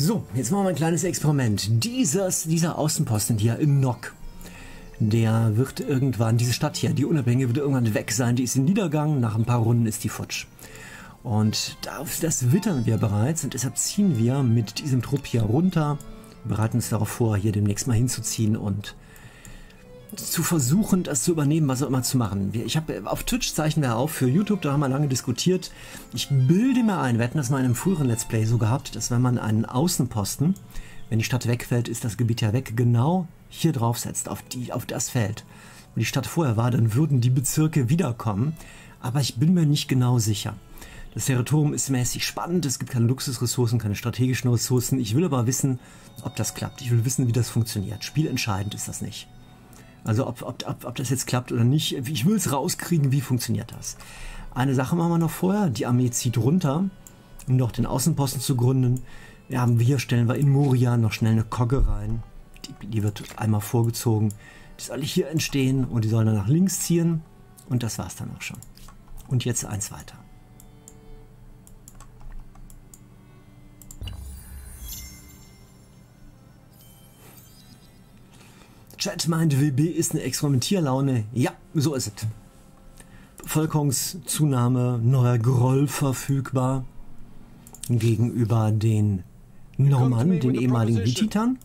So, jetzt machen wir mal ein kleines Experiment. Dieser Außenposten hier in Nock, der wird irgendwann, diese Stadt hier, die Unabhängige, wird irgendwann weg sein. Die ist in Niedergang, nach ein paar Runden ist die futsch. Und das wittern wir bereits und deshalb ziehen wir mit diesem Trupp hier runter, bereiten uns darauf vor, hier demnächst mal hinzuziehen und zu versuchen, das zu übernehmen, was auch immer zu machen. Auf Twitch zeichnen wir auf, für YouTube, da haben wir lange diskutiert. Ich bilde mir ein, wir hatten das mal in einem früheren Let's Play so gehabt, dass wenn man einen Außenposten, wenn die Stadt wegfällt, ist das Gebiet ja weg, genau hier draufsetzt, auf das Feld, wo die Stadt vorher war, dann würden die Bezirke wiederkommen. Aber ich bin mir nicht genau sicher. Das Territorium ist mäßig spannend, es gibt keine Luxusressourcen, keine strategischen Ressourcen. Ich will aber wissen, ob das klappt. Ich will wissen, wie das funktioniert. Spielentscheidend ist das nicht. Also ob das jetzt klappt oder nicht. Ich will es rauskriegen, wie funktioniert das. Eine Sache machen wir noch vorher. Die Armee zieht runter, um noch den Außenposten zu gründen. Hier stellen wir in Moria noch schnell eine Kogge rein. Die wird einmal vorgezogen. Die soll hier entstehen und die sollen dann nach links ziehen. Und das war's dann auch schon. Und jetzt eins weiter. Chat meint, WB ist eine Experimentierlaune. Ja, so ist es. Bevölkerungszunahme, neuer Groll verfügbar gegenüber den Normannen, den ehemaligen Hittitern.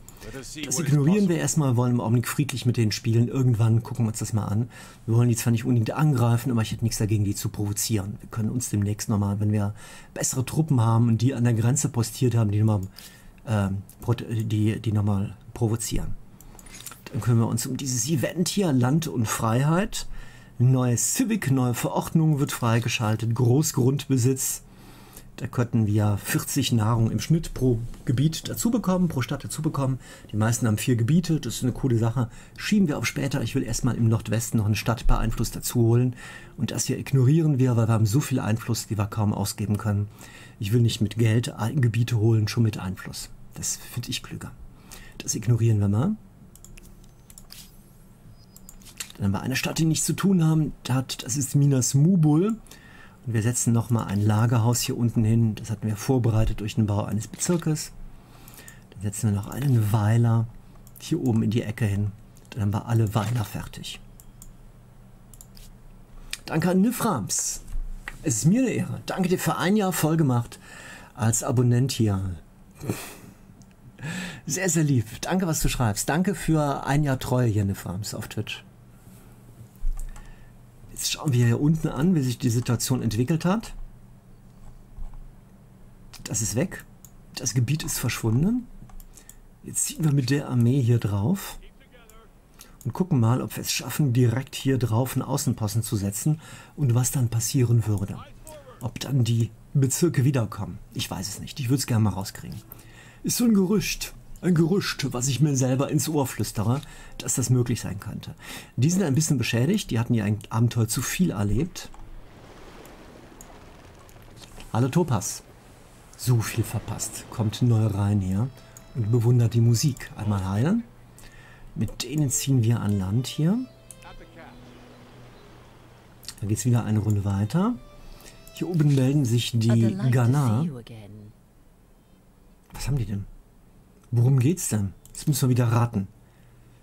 Das ignorieren wir erstmal, wollen im Augenblick friedlich mit denen spielen. Irgendwann gucken wir uns das mal an. Wir wollen die zwar nicht unbedingt angreifen, aber ich hätte nichts dagegen, die zu provozieren. Wir können uns demnächst nochmal, wenn wir bessere Truppen haben und die an der Grenze postiert haben, die nochmal provozieren. Dann können wir uns um dieses Event hier, Land und Freiheit, neue Civic, neue Verordnung wird freigeschaltet, Großgrundbesitz, da könnten wir 40 Nahrung im Schnitt pro Gebiet dazu bekommen, pro Stadt dazu bekommen. Die meisten haben 4 Gebiete, das ist eine coole Sache, schieben wir auf später. Ich will erstmal im Nordwesten noch eine Stadt per Einfluss dazu holen und das hier ignorieren wir, weil wir haben so viel Einfluss, die wir kaum ausgeben können. Ich will nicht mit Geld Gebiete holen, schon mit Einfluss. Das finde ich klüger. Das ignorieren wir mal. Dann haben wir eine Stadt, die nichts zu tun hat, das ist Minas Morgul. Und wir setzen nochmal ein Lagerhaus hier unten hin. Das hatten wir vorbereitet durch den Bau eines Bezirkes. Dann setzen wir noch einen Weiler hier oben in die Ecke hin. Dann haben wir alle Weiler fertig. Danke an Nif Rams. Es ist mir eine Ehre. Danke dir für ein Jahr vollgemacht als Abonnent hier. Sehr, sehr lieb. Danke, was du schreibst. Danke für ein Jahr Treue hier, Nif Rams, auf Twitch. Jetzt schauen wir hier unten an, wie sich die Situation entwickelt hat. Das ist weg. Das Gebiet ist verschwunden. Jetzt ziehen wir mit der Armee hier drauf und gucken mal, ob wir es schaffen, direkt hier drauf einen Außenposten zu setzen und was dann passieren würde. Ob dann die Bezirke wiederkommen. Ich weiß es nicht. Ich würde es gerne mal rauskriegen. Ist so ein Gerücht. Ein Gerücht, was ich mir selber ins Ohr flüstere, dass das möglich sein könnte. Die sind ein bisschen beschädigt, die hatten ja ein Abenteuer zu viel erlebt. Hallo Topas. So viel verpasst. Kommt neu rein hier und bewundert die Musik. Einmal heilen. Mit denen ziehen wir an Land hier. Dann geht es wieder eine Runde weiter. Hier oben melden sich die Ghana. Was haben die denn? Worum geht's denn? Jetzt müssen wir wieder raten.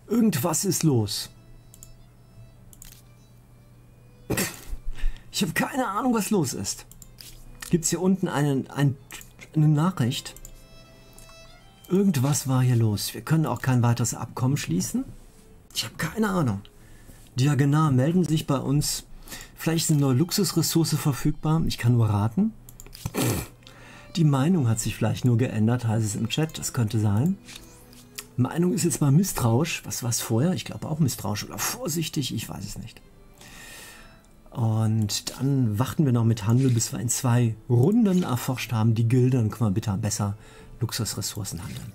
Irgendwas ist los. Ich habe keine Ahnung, was los ist. Gibt es hier unten eine Nachricht? Irgendwas war hier los. Wir können auch kein weiteres Abkommen schließen. Ich habe keine Ahnung. Diagonal melden sich bei uns. Vielleicht ist eine neue Luxusressource verfügbar. Ich kann nur raten. Die Meinung hat sich vielleicht nur geändert, heißt es im Chat, das könnte sein. Meinung ist jetzt mal misstrauisch. Was war es vorher? Ich glaube auch misstrauisch oder vorsichtig, ich weiß es nicht. Und dann warten wir noch mit Handel, bis wir in 2 Runden erforscht haben, die Gilde, dann können wir bitte besser Luxusressourcen handeln.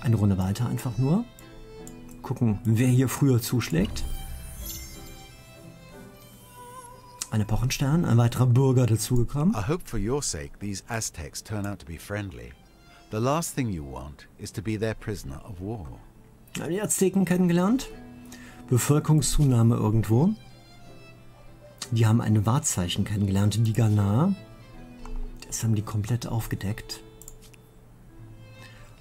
Eine Runde weiter einfach nur. Gucken, wer hier früher zuschlägt. Ein Epochenstern, ein weiterer Bürger dazugekommen. I hope for your sake these Aztecs turn out to be friendly. The last thing you want is to be their prisoner of war. Haben die Azteken kennengelernt? Bevölkerungszunahme irgendwo. Die haben ein Wahrzeichen kennengelernt, die Ghana. Das haben die komplett aufgedeckt.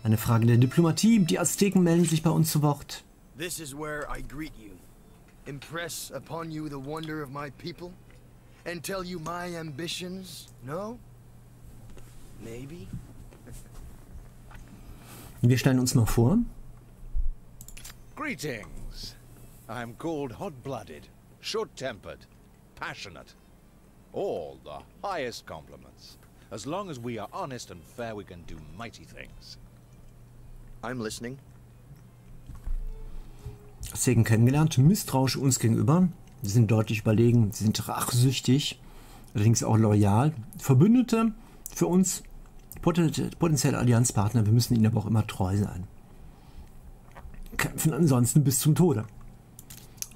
Eine Frage der Diplomatie. Die Azteken melden sich bei uns zu Wort. This is where I greet you. Impress upon you the wonder of my people and tell you my ambitions. No? Maybe? Wir stellen uns mal vor. Greetings. I'm called hot-blooded, short-tempered, passionate. All the highest compliments. As long as we are honest and fair, we can do mighty things. I'm listening. Azteken kennengelernt, misstrauisch uns gegenüber. Sie sind deutlich überlegen, sie sind rachsüchtig, allerdings auch loyal. Verbündete für uns, potenzielle Allianzpartner, wir müssen ihnen aber auch immer treu sein. Kämpfen ansonsten bis zum Tode.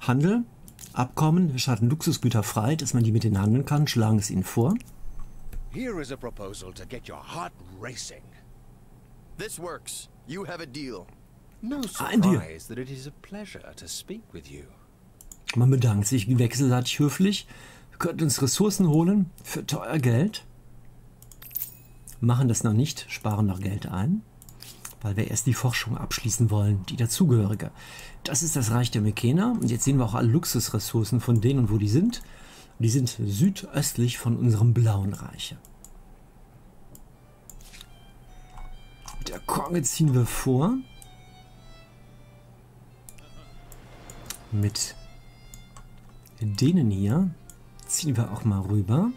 Handel, Abkommen, schalten Luxusgüter frei, dass man die mit denen handeln kann, schlagen es ihnen vor. Here is a proposal to get your heart racing. This works. You have a deal. No surprise that it is a pleasure to speak with you. Man bedankt sich wechselseitig höflich. Wir könnten uns Ressourcen holen für teuer Geld. Machen das noch nicht, sparen noch Geld ein, weil wir erst die Forschung abschließen wollen, die dazugehörige. Das ist das Reich der Mekena und jetzt sehen wir auch alle Luxusressourcen von denen und wo die sind. Die sind südöstlich von unserem blauen Reich. Mit der Konge ziehen wir vor. Mit denen hier ziehen wir auch mal rüber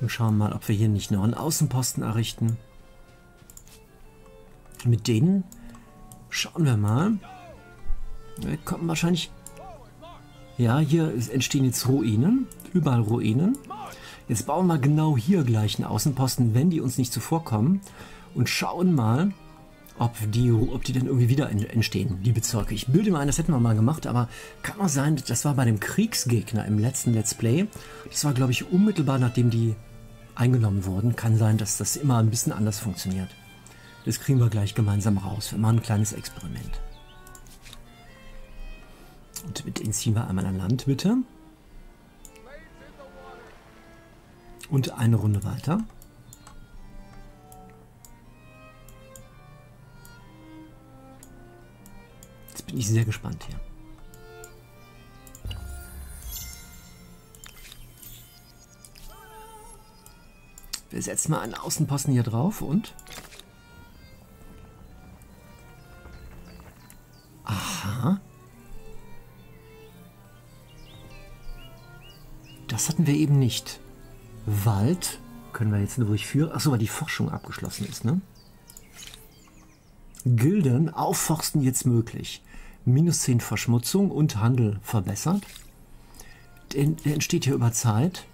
und schauen mal, ob wir hier nicht noch einen Außenposten errichten. Mit denen schauen wir mal. Wir kommen wahrscheinlich... Ja, hier entstehen jetzt Ruinen, überall Ruinen. Jetzt bauen wir genau hier gleich einen Außenposten, wenn die uns nicht zuvorkommen, und schauen mal, ob die dann irgendwie wieder entstehen, die Bezirke. Ich bilde mir ein, das hätten wir mal gemacht, aber kann auch sein, das war bei dem Kriegsgegner im letzten Let's Play. Das war, glaube ich, unmittelbar nachdem die eingenommen wurden. Kann sein, dass das immer ein bisschen anders funktioniert. Das kriegen wir gleich gemeinsam raus. Wir machen ein kleines Experiment. Und mit denen ziehen wir einmal an Land, bitte. Und eine Runde weiter. Jetzt bin ich sehr gespannt hier. Wir setzen mal einen Außenposten hier drauf und... Aha. Das hatten wir eben nicht. Wald können wir jetzt ruhig führen. Achso, weil die Forschung abgeschlossen ist, ne? Gilden aufforsten jetzt möglich. Minus 10 Verschmutzung und Handel verbessert. Der entsteht hier über Zeit.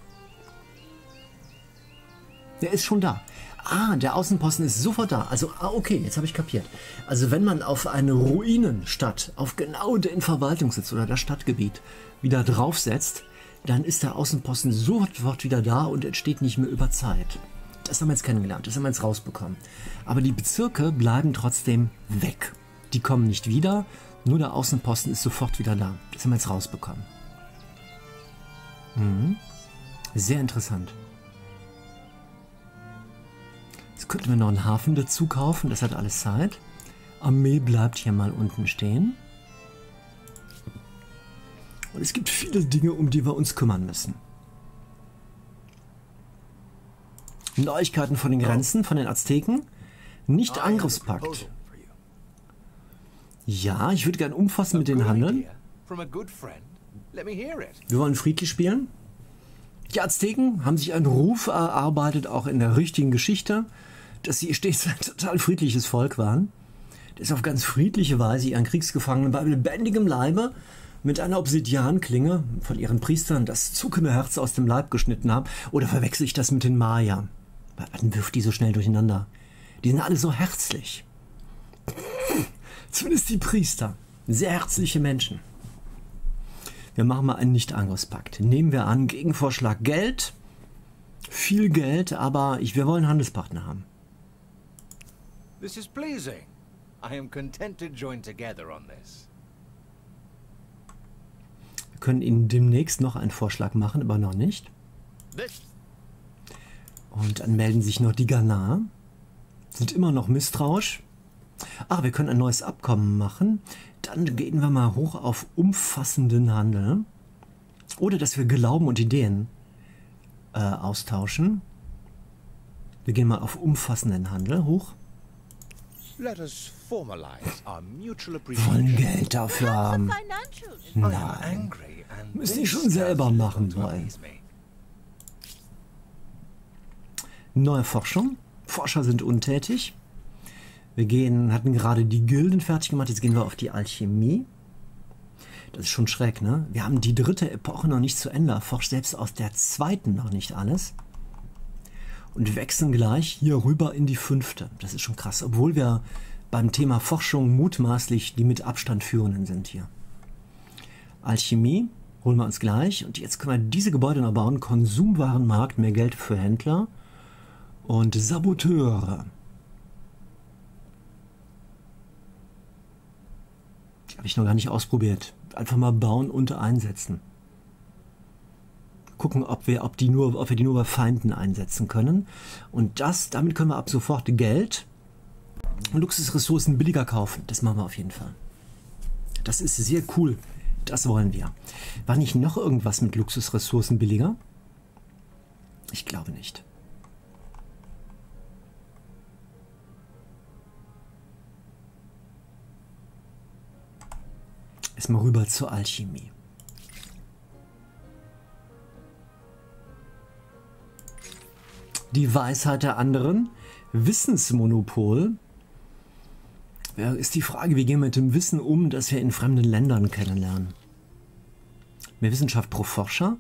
Der ist schon da. Ah, der Außenposten ist sofort da. Also, okay, jetzt habe ich kapiert. Also wenn man auf eine Ruinenstadt, auf genau den Verwaltungssitz oder das Stadtgebiet wieder draufsetzt, dann ist der Außenposten sofort wieder da und entsteht nicht mehr über Zeit. Das haben wir jetzt kennengelernt, das haben wir jetzt rausbekommen. Aber die Bezirke bleiben trotzdem weg. Die kommen nicht wieder, nur der Außenposten ist sofort wieder da. Das haben wir jetzt rausbekommen. Mhm. Sehr interessant. Jetzt könnten wir noch einen Hafen dazu kaufen, das hat alles Zeit. Armee bleibt hier mal unten stehen. Und es gibt viele Dinge, um die wir uns kümmern müssen. Neuigkeiten von den Grenzen, von den Azteken. Nicht-Angriffspakt. Ja, ich würde gerne umfassen mit den Handeln. Wir wollen friedlich spielen. Die Azteken haben sich einen Ruf erarbeitet, auch in der richtigen Geschichte, dass sie stets ein total friedliches Volk waren. Das auf ganz friedliche Weise ihren Kriegsgefangenen bei lebendigem Leibe mit einer Obsidianklinge von ihren Priestern das zuckende Herz aus dem Leib geschnitten haben. Oder verwechsel ich das mit den Maya? Dann wirft die so schnell durcheinander. Die sind alle so herzlich. Zumindest die Priester. Sehr herzliche Menschen. Wir machen mal einen Nicht-Angriffspakt. Nehmen wir an, Gegenvorschlag Geld. Viel Geld, aber wir wollen Handelspartner haben. This is pleasing. I am content to join together on this. Können Ihnen demnächst noch einen Vorschlag machen, aber noch nicht. Und dann melden sich noch die Ghana. Sind immer noch misstrauisch. Ah, wir können ein neues Abkommen machen. Dann gehen wir mal hoch auf umfassenden Handel. Oder dass wir Glauben und Ideen austauschen. Wir gehen mal auf umfassenden Handel hoch. Wir wollen Geld dafür haben. Nein, müssen die schon selber machen wollen. Neue Forschung. Forscher sind untätig. Wir gehen, hatten gerade die Gilden fertig gemacht, jetzt gehen wir auf die Alchemie. Das ist schon schräg, ne? Wir haben die dritte Epoche noch nicht zu Ende erforscht, selbst aus der zweiten noch nicht alles. Und wechseln gleich hier rüber in die fünfte. Das ist schon krass, obwohl wir beim Thema Forschung mutmaßlich die mit Abstand führenden sind hier. Alchemie holen wir uns gleich. Und jetzt können wir diese Gebäude noch bauen. Konsumwarenmarkt, mehr Geld für Händler und Saboteure. Habe ich noch gar nicht ausprobiert. Einfach mal bauen und einsetzen. Gucken, ob wir die nur bei Feinden einsetzen können. Und das, damit können wir ab sofort Geld und Luxusressourcen billiger kaufen. Das machen wir auf jeden Fall. Das ist sehr cool. Das wollen wir. War nicht noch irgendwas mit Luxusressourcen billiger? Ich glaube nicht. Erstmal rüber zur Alchemie. Die Weisheit der anderen. Wissensmonopol. Ja, ist die Frage, wie gehen wir mit dem Wissen um, das wir in fremden Ländern kennenlernen. Mehr Wissenschaft pro Forscher.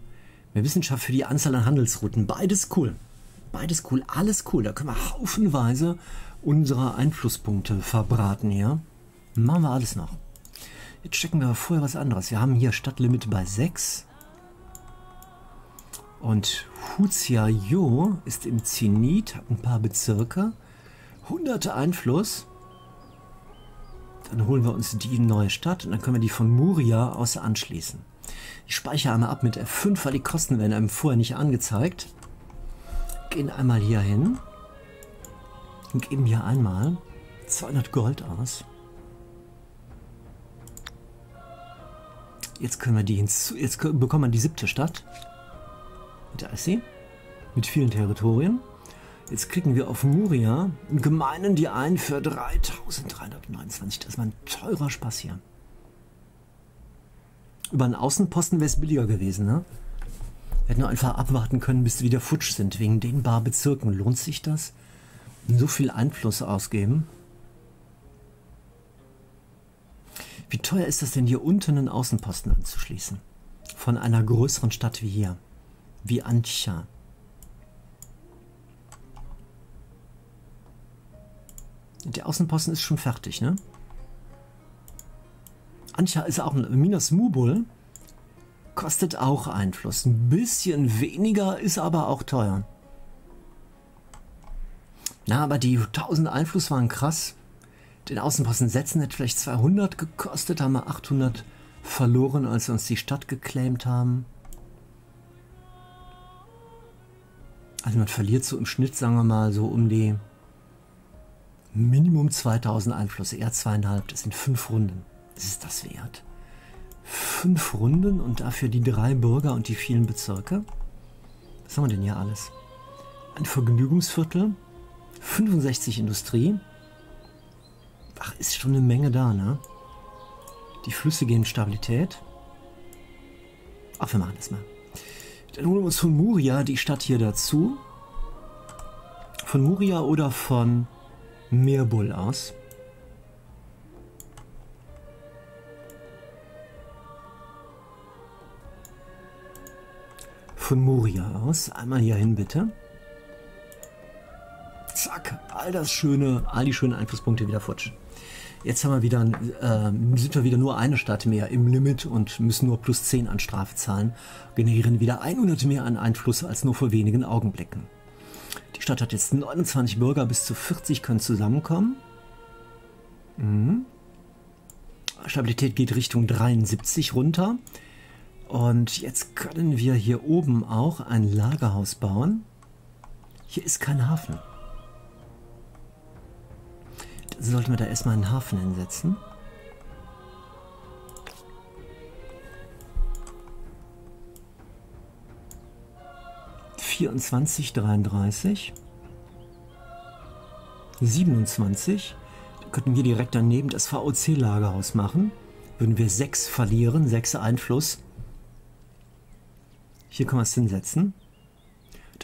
Mehr Wissenschaft für die Anzahl an Handelsrouten. Beides cool. Beides cool. Alles cool. Da können wir haufenweise unsere Einflusspunkte verbraten hier. Machen wir alles noch. Jetzt checken wir vorher was anderes. Wir haben hier Stadtlimit bei 6. Und Huziayo ist im Zenit, hat ein paar Bezirke. Hunderte Einfluss. Dann holen wir uns die neue Stadt und dann können wir die von Moria aus anschließen. Ich speichere einmal ab mit F5, weil die Kosten werden einem vorher nicht angezeigt. Gehen einmal hier hin. Und geben hier einmal 200 Gold aus. Jetzt können wir die hinzu. Jetzt bekommen wir die 7. Stadt. Da ist sie. Mit vielen Territorien. Jetzt klicken wir auf Moria und gemahnen die ein für 3.329. Das war ein teurer Spaß hier. Über einen Außenposten wäre es billiger gewesen, ne? Wir hätten nur einfach abwarten können, bis wir wieder futsch sind. Wegen den paar Bezirken. Lohnt sich das? So viel Einfluss ausgeben. Wie teuer ist das denn, hier unten einen Außenposten anzuschließen? Von einer größeren Stadt wie hier. Wie Antja. Der Außenposten ist schon fertig, ne? Antja ist auch ein... Minas Morgul kostet auch Einfluss. Ein bisschen weniger, ist aber auch teuer. Na, aber die 1000 Einfluss waren krass. Den Außenposten setzen hätte vielleicht 200 gekostet, haben wir 800 verloren, als wir uns die Stadt geclaimt haben. Also man verliert so im Schnitt, sagen wir mal, so um die Minimum 2000 Einflüsse, eher 2.5, das sind 5 Runden. Das ist das wert. 5 Runden und dafür die 3 Bürger und die vielen Bezirke. Was haben wir denn hier alles? Ein Vergnügungsviertel, 65 Industrie. Ach, ist schon eine Menge da, ne? Die Flüsse geben Stabilität. Ach, wir machen das mal. Dann holen wir uns von Moria die Stadt hier dazu. Von Moria oder von Morgul aus. Von Moria aus. Einmal hier hin, bitte. Zack. All die schönen Einflusspunkte wieder futschen. Jetzt haben wir wieder, sind wir wieder nur eine Stadt mehr im Limit und müssen nur plus 10 an Strafe zahlen, generieren wieder 100 mehr an Einfluss als nur vor wenigen Augenblicken. Die Stadt hat jetzt 29 Bürger, bis zu 40 können zusammenkommen. Mhm. Stabilität geht Richtung 73 runter. Und jetzt können wir hier oben auch ein Lagerhaus bauen. Hier ist kein Hafen. Dann sollten wir da erstmal einen Hafen hinsetzen. (24, 33). 27. Dann könnten wir direkt daneben das VOC-Lagerhaus machen. Würden wir 6 verlieren, 6 Einfluss. Hier können wir es hinsetzen.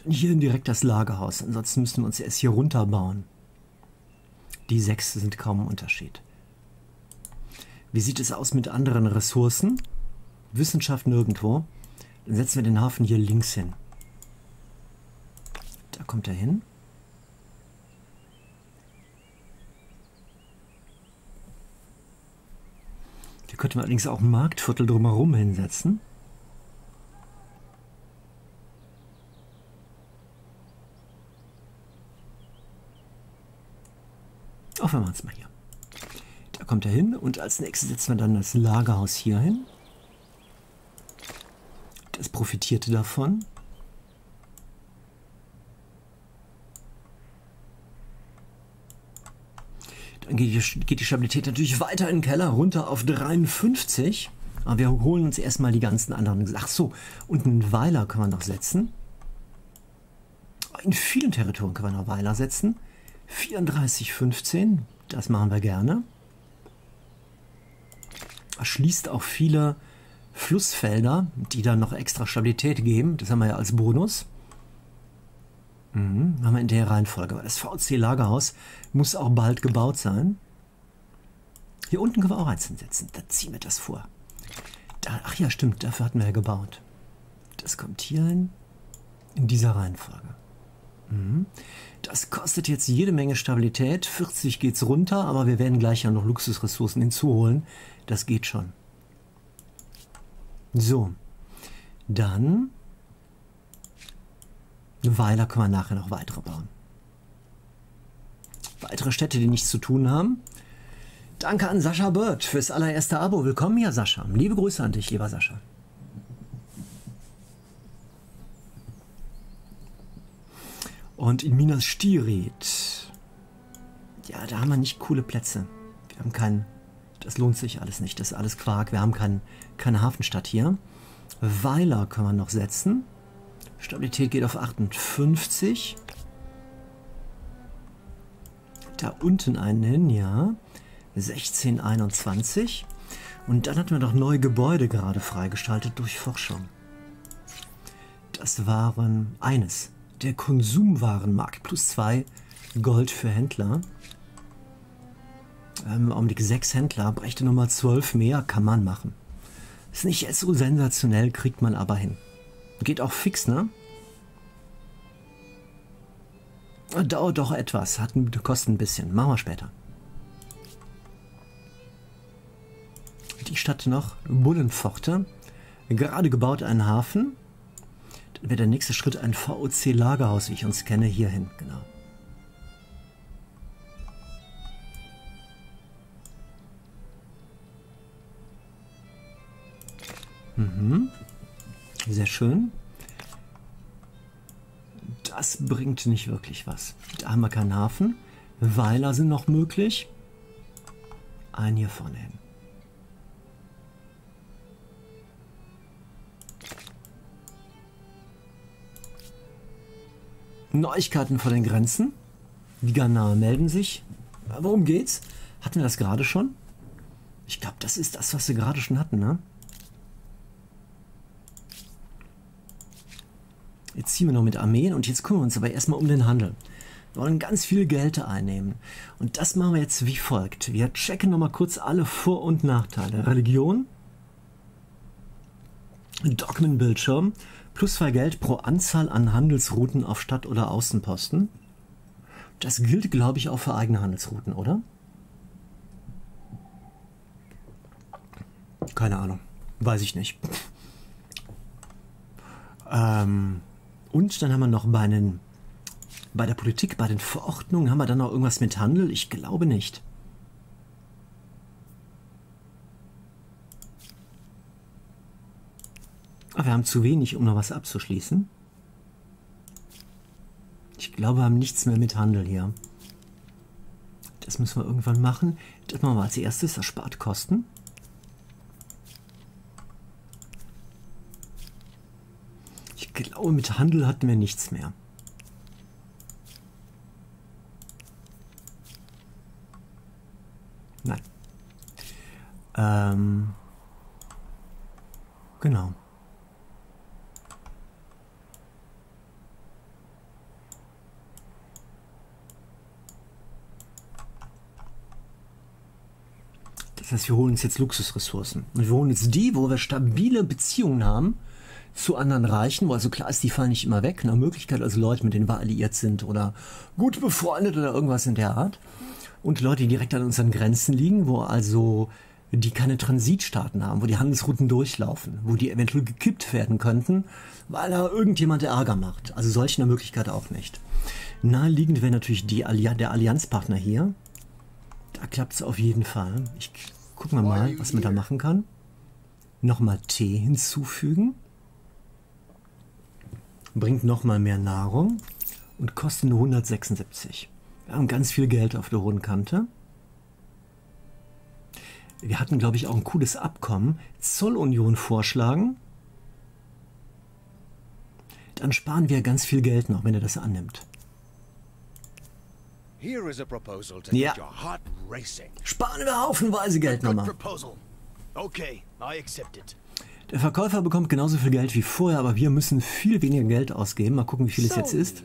Dann hier direkt das Lagerhaus. Ansonsten müssen wir uns erst hier runterbauen. Die 6 sind kaum ein Unterschied. Wie sieht es aus mit anderen Ressourcen? Wissenschaft nirgendwo. Dann setzen wir den Hafen hier links hin. Da kommt er hin. Da könnte man allerdings auch ein Marktviertel drumherum hinsetzen. Auch wir machen es mal hier. Da kommt er hin und als nächstes setzen wir dann das Lagerhaus hier hin. Das profitierte davon. Dann geht die Stabilität natürlich weiter in den Keller, runter auf 53. Aber wir holen uns erstmal die ganzen anderen. Ach so, und einen Weiler kann man noch setzen. In vielen Territorien kann man noch Weiler setzen. 34, 15, das machen wir gerne. Erschließt auch viele Flussfelder, die dann noch extra Stabilität geben. Das haben wir ja als Bonus. Machen wir in der Reihenfolge, weil das VC-Lagerhaus muss auch bald gebaut sein. Hier unten können wir auch eins hinsetzen, da ziehen wir das vor. Da, ach ja, stimmt, dafür hatten wir ja gebaut. Das kommt hier hin, in dieser Reihenfolge. Mhm. Das kostet jetzt jede Menge Stabilität, 40 geht's runter, aber wir werden gleich ja noch Luxusressourcen hinzuholen. Das geht schon. So, dann... Eine Weile können wir nachher noch weitere bauen. Weitere Städte, die nichts zu tun haben. Danke an Sascha Bird fürs allererste Abo. Willkommen hier, Sascha. Liebe Grüße an dich, lieber Sascha. Und in Minas Tirith. Ja, da haben wir nicht coole Plätze. Wir haben keinen... Das lohnt sich alles nicht. Das ist alles Quark. Wir haben keine Hafenstadt hier. Weiler können wir noch setzen. Stabilität geht auf 58. Da unten einen hin, ja. 16, 21. Und dann hatten wir noch neue Gebäude gerade freigeschaltet durch Forschung. Das waren eines. Der Konsumwarenmarkt plus 2 Gold für Händler. Im Augenblick 6 Händler, bräuchte nochmal 12 mehr, kann man machen. Ist nicht so sensationell, kriegt man aber hin. Geht auch fix, ne? Dauert doch etwas, kostet ein bisschen. Machen wir später. Die Stadt noch, Bullenpforte. Gerade gebaut einen Hafen. Dann wäre der nächste Schritt ein VOC-Lagerhaus, wie ich uns kenne, hierhin, genau. Mhm. Sehr schön. Das bringt nicht wirklich was. Da haben wir keinen Hafen. Weiler sind noch möglich. Einen hier vorne hin. Neuigkeiten vor den Grenzen. Die Ghana melden sich. Worum geht's? Hatten wir das gerade schon? Ich glaube, das ist das, was wir gerade schon hatten, ne? Jetzt ziehen wir noch mit Armeen und jetzt kümmern wir uns aber erstmal um den Handel. Wir wollen ganz viel Geld einnehmen. Und das machen wir jetzt wie folgt. Wir checken nochmal kurz alle Vor- und Nachteile. Religion, Dogmenbildschirm, plus 2 Geld pro Anzahl an Handelsrouten auf Stadt- oder Außenposten. Das gilt, glaube ich, auch für eigene Handelsrouten, oder? Keine Ahnung. Weiß ich nicht. Und dann haben wir noch bei der Politik, bei den Verordnungen, haben wir dann noch irgendwas mit Handel? Ich glaube nicht. Aber wir haben zu wenig, um noch was abzuschließen. Ich glaube, wir haben nichts mehr mit Handel hier. Das müssen wir irgendwann machen. Das machen wir als erstes, erspart Kosten. Ich glaube, mit Handel hatten wir nichts mehr. Nein. Genau. Das heißt, wir holen uns jetzt Luxusressourcen. Und wir holen jetzt die, wo wir stabile Beziehungen haben zu anderen Reichen, wo also klar ist, die fallen nicht immer weg. Eine Möglichkeit, also Leute, mit denen wir alliiert sind oder gut befreundet oder irgendwas in der Art. Und Leute, die direkt an unseren Grenzen liegen, wo also die keine Transitstaaten haben, wo die Handelsrouten durchlaufen, wo die eventuell gekippt werden könnten, weil da irgendjemand Ärger macht. Also solch eine Möglichkeit auch nicht. Naheliegend wäre natürlich die der Allianzpartner hier. Da klappt es auf jeden Fall. Ich gucken wir mal, was man da machen kann. Nochmal Tee hinzufügen. Bringt nochmal mehr Nahrung und kostet nur 176. Wir haben ganz viel Geld auf der hohen Kante. Wir hatten, glaube ich, auch ein cooles Abkommen. Zollunion vorschlagen. Dann sparen wir ganz viel Geld noch, wenn er das annimmt. Ja. Sparen wir haufenweise Geld nochmal. Der Verkäufer bekommt genauso viel Geld wie vorher, aber wir müssen viel weniger Geld ausgeben. Mal gucken, wie viel es jetzt ist.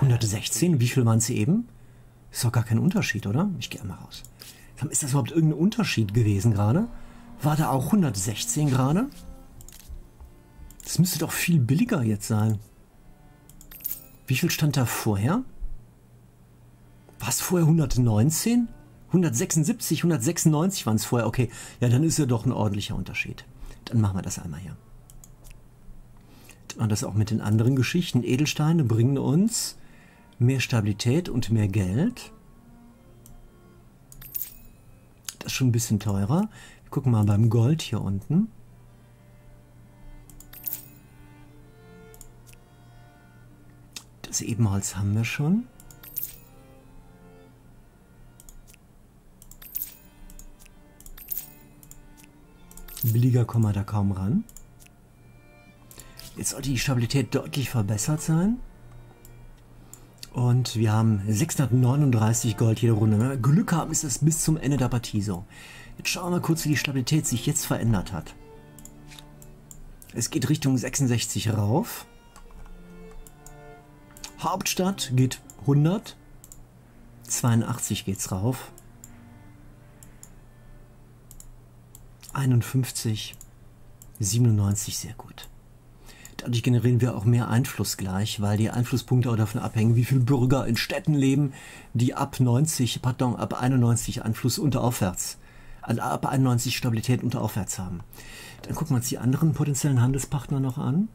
116, wie viel waren es eben? Ist doch gar kein Unterschied, oder? Ich gehe einmal raus. Ist das überhaupt irgendein Unterschied gewesen gerade? War da auch 116 gerade? Das müsste doch viel billiger jetzt sein. Wie viel stand da vorher? Was vorher 119? 176, 196 waren es vorher. Okay, ja, dann ist ja doch ein ordentlicher Unterschied. Dann machen wir das einmal hier. Und das auch mit den anderen Geschichten. Edelsteine bringen uns mehr Stabilität und mehr Geld. Das ist schon ein bisschen teurer. Wir gucken mal beim Gold hier unten. Das Ebenholz haben wir schon. Billiger kommen wir da kaum ran. Jetzt sollte die Stabilität deutlich verbessert sein. Und wir haben 639 Gold jede Runde. Wenn wir Glück haben, ist das bis zum Ende der Partie so. Jetzt schauen wir kurz, wie die Stabilität sich jetzt verändert hat. Es geht Richtung 66 rauf. Hauptstadt geht 100, 82 geht's rauf, 51, 97, sehr gut. Dadurch generieren wir auch mehr Einfluss gleich, weil die Einflusspunkte auch davon abhängen, wie viele Bürger in Städten leben, die ab 91 Einfluss unter aufwärts, ab 91 Stabilität unter aufwärts haben. Dann gucken wir uns die anderen potenziellen Handelspartner noch an.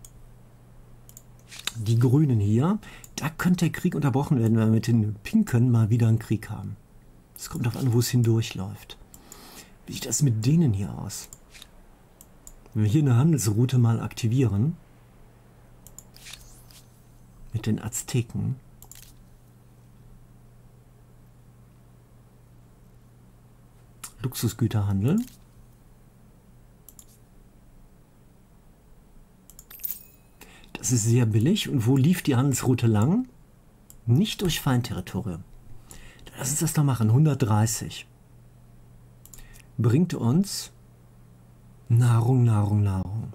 Die Grünen hier, da könnte der Krieg unterbrochen werden, wenn wir mit den Pinken mal wieder einen Krieg haben. Es kommt darauf an, wo es hindurchläuft. Wie sieht das mit denen hier aus? Wenn wir hier eine Handelsroute mal aktivieren, mit den Azteken. Luxusgüterhandel. Das ist sehr billig. Und wo lief die Handelsroute lang? Nicht durch Feindterritorium. Lass uns das doch machen. 130. Bringt uns Nahrung, Nahrung, Nahrung.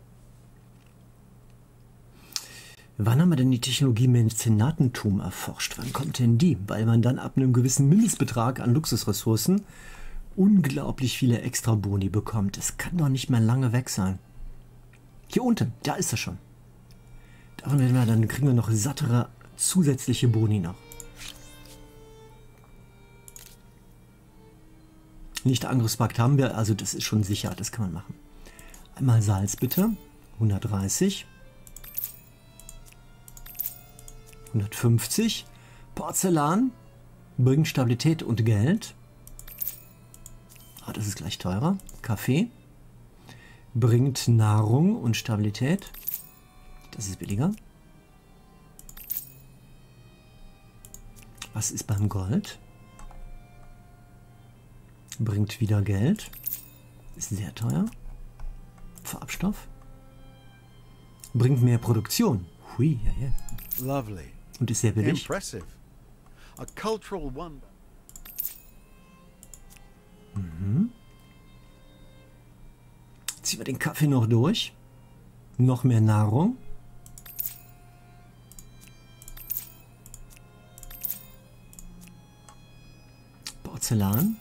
Wann haben wir denn die Technologie Mäzenatentum erforscht? Wann kommt denn die? Weil man dann ab einem gewissen Mindestbetrag an Luxusressourcen unglaublich viele Extraboni bekommt. Das kann doch nicht mehr lange weg sein. Hier unten, da ist er schon. Davon werden wir, dann kriegen wir noch sattere zusätzliche Boni noch. Nicht Angriffspakt haben wir, also das ist schon sicher, das kann man machen. Einmal Salz bitte, 130. 150. Porzellan bringt Stabilität und Geld. Ah, das ist gleich teurer. Kaffee bringt Nahrung und Stabilität. Das ist billiger. Was ist beim Gold? Bringt wieder Geld. Ist sehr teuer. Farbstoff. Bringt mehr Produktion. Hui, ja, ja. Lovely. Und ist sehr billig. Impressive. A cultural wonder. Mhm. Ziehen wir den Kaffee noch durch. Noch mehr Nahrung. Porzellan.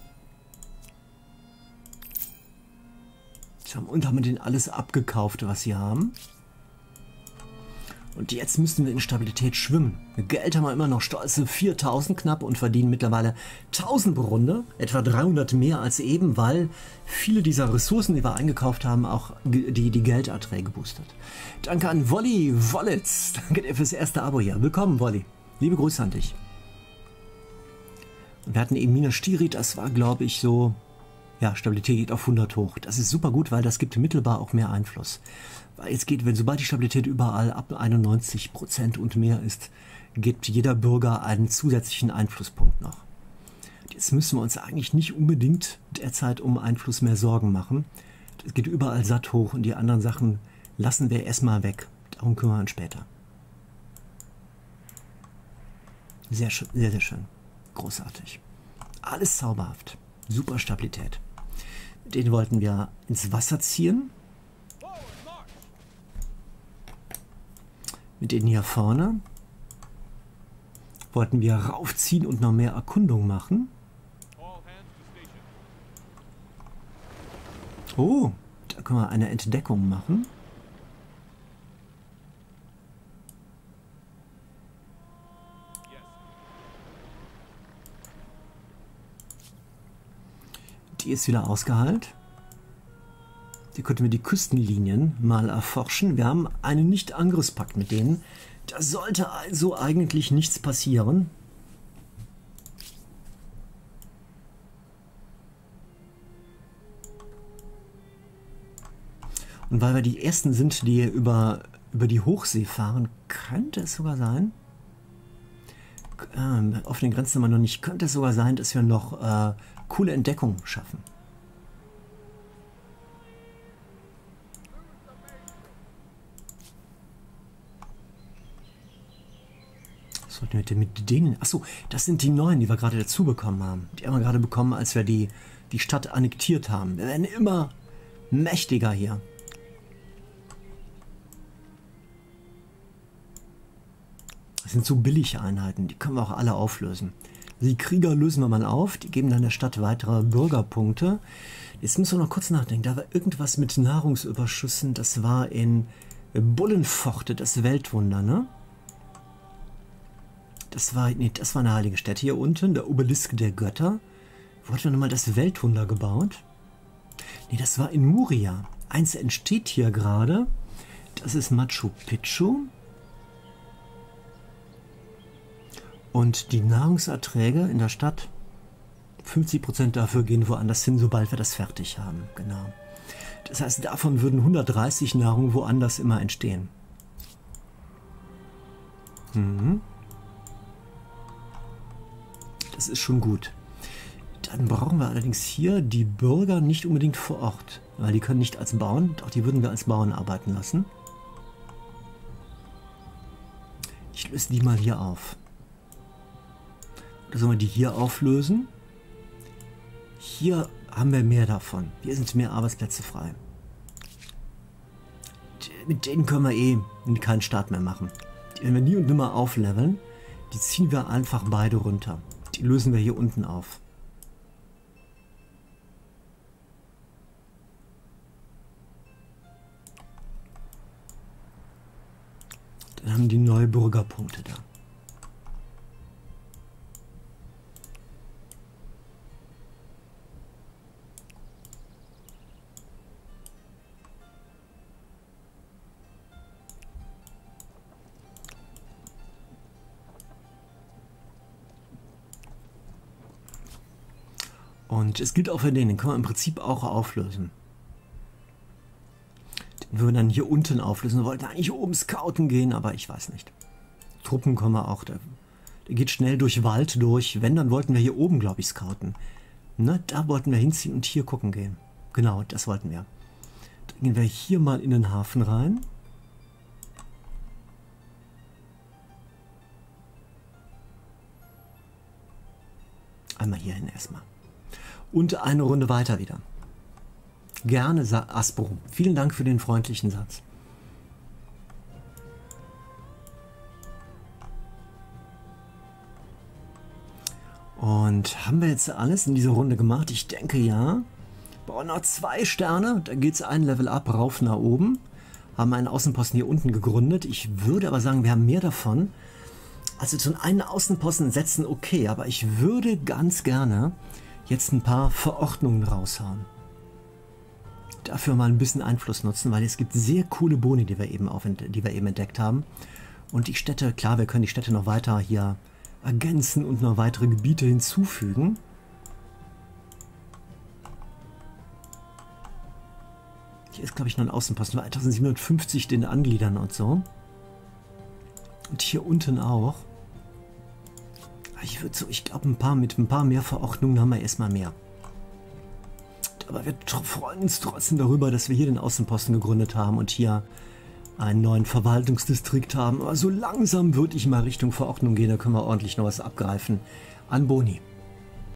Und haben wir denen alles abgekauft, was sie haben. Und jetzt müssen wir in Stabilität schwimmen. Geld haben wir immer noch stolze 4.000 knapp und verdienen mittlerweile 1.000 pro Runde. Etwa 300 mehr als eben, weil viele dieser Ressourcen, die wir eingekauft haben, auch die Gelderträge boostet. Danke an Wolli Wollitz. Danke dir fürs erste Abo hier. Willkommen, Wolli. Liebe Grüße an dich. Und wir hatten eben Minas Tirith. Das war, glaube ich, so... Ja, Stabilität geht auf 100 hoch. Das ist super gut, weil das gibt mittelbar auch mehr Einfluss. Weil es geht, wenn sobald die Stabilität überall ab 91% und mehr ist, gibt jeder Bürger einen zusätzlichen Einflusspunkt noch. Jetzt müssen wir uns eigentlich nicht unbedingt derzeit um Einfluss mehr Sorgen machen. Es geht überall satt hoch und die anderen Sachen lassen wir erstmal weg. Darum kümmern wir uns später. Sehr schön, sehr, sehr schön. Großartig. Alles zauberhaft. Super Stabilität. Den wollten wir ins Wasser ziehen. Mit denen hier vorne wollten wir raufziehen und noch mehr Erkundung machen. Oh, da können wir eine Entdeckung machen. Die ist wieder ausgeheilt. Hier könnten wir die Küstenlinien mal erforschen. Wir haben einen Nicht-Angriffspakt mit denen. Da sollte also eigentlich nichts passieren. Und weil wir die ersten sind, die über die Hochsee fahren, könnte es sogar sein, auf den Grenzen haben wir noch nicht, könnte es sogar sein, dass wir noch coole Entdeckungen schaffen. Was sollten wir denn mit denen? Achso, das sind die neuen, die wir gerade dazu bekommen haben. Die haben wir gerade bekommen, als wir die Stadt annektiert haben. Wir werden immer mächtiger hier. Das sind so billige Einheiten, die können wir auch alle auflösen. Die Krieger lösen wir mal auf, die geben dann der Stadt weitere Bürgerpunkte. Jetzt müssen wir noch kurz nachdenken, da war irgendwas mit Nahrungsüberschüssen, das war in Bullenpforte, das Weltwunder, ne? Das war, nee, das war eine heilige Stadt hier unten, der Obelisk der Götter. Wo hatten wir nochmal das Weltwunder gebaut? Nee, das war in Moria. Eins entsteht hier gerade, das ist Machu Picchu. Und die Nahrungserträge in der Stadt, 50% dafür gehen woanders hin, sobald wir das fertig haben. Genau. Das heißt, davon würden 130 Nahrung woanders immer entstehen. Mhm. Das ist schon gut. Dann brauchen wir allerdings hier die Bürger nicht unbedingt vor Ort, weil die können nicht als Bauern, doch die würden wir als Bauern arbeiten lassen. Ich löse die mal hier auf. Oder sollen wir die hier auflösen? Hier haben wir mehr davon. Hier sind mehr Arbeitsplätze frei. Mit denen können wir eh keinen Start mehr machen. Die werden wir nie und nimmer aufleveln. Die ziehen wir einfach beide runter. Die lösen wir hier unten auf. Dann haben die neue Bürgerpunkte da. Und es gilt auch für den kann man im Prinzip auch auflösen. Den würden wir dann hier unten auflösen. Wir wollten eigentlich oben scouten gehen, aber ich weiß nicht. Truppen kommen wir auch, da geht schnell durch Wald durch. Wenn, dann wollten wir hier oben, glaube ich, scouten. Ne? Da wollten wir hinziehen und hier gucken gehen. Genau, das wollten wir. Dann gehen wir hier mal in den Hafen rein. Einmal hierhin erstmal. Und eine Runde weiter wieder. Gerne, Asperum. Vielen Dank für den freundlichen Satz. Und haben wir jetzt alles in dieser Runde gemacht? Ich denke ja. Brauchen noch 2 Sterne. Da geht es ein Level up, rauf nach oben. Haben einen Außenposten hier unten gegründet. Ich würde aber sagen, wir haben mehr davon. Also zu einem Außenposten setzen, okay. Aber ich würde ganz gerne jetzt ein paar Verordnungen raushauen. Dafür mal ein bisschen Einfluss nutzen, weil es gibt sehr coole Boni, die wir eben entdeckt haben. Und die Städte, klar, wir können die Städte noch weiter hier ergänzen und noch weitere Gebiete hinzufügen. Hier ist, glaube ich, noch ein Außenposten, 1750 den Angliedern und so. Und hier unten auch. Ich würde so, ich glaube, mit ein paar mehr Verordnungen haben wir erstmal mehr. Aber wir freuen uns trotzdem darüber, dass wir hier den Außenposten gegründet haben und hier einen neuen Verwaltungsdistrikt haben. Aber so langsam würde ich mal Richtung Verordnung gehen, da können wir ordentlich noch was abgreifen an Boni.